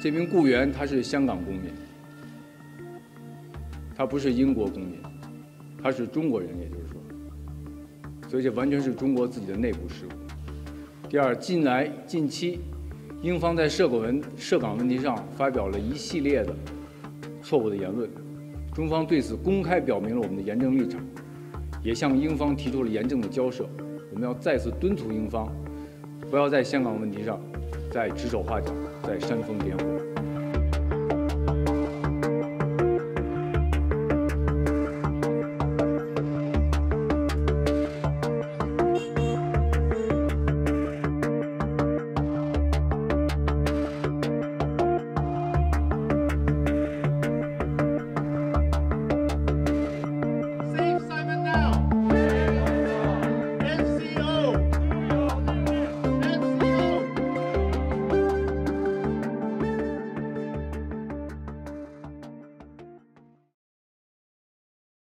这名雇员他是香港公民，他不是英国公民，他是中国人，也就是说，所以这完全是中国自己的内部事务。第二，近期，英方在涉港问题上发表了一系列的错误的言论，中方对此公开表明了我们的严正立场，也向英方提出了严正的交涉。我们要再次敦促英方，不要在香港问题上再指手画脚，再煽风点火。